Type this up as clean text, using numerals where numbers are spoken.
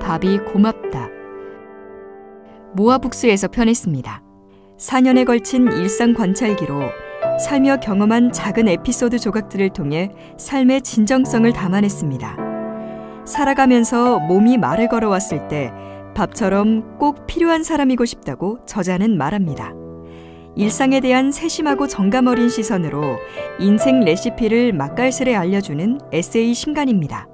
밥이 고맙다. 모아북스에서 펴냈습니다. 4년에 걸친 일상 관찰기로 살며 경험한 작은 에피소드 조각들을 통해 삶의 진정성을 담아냈습니다. 살아가면서 몸이 말을 걸어왔을 때 밥처럼 꼭 필요한 사람이고 싶다고 저자는 말합니다. 일상에 대한 세심하고 정감 어린 시선으로 인생 레시피를 맛깔스레 알려주는 에세이 신간입니다.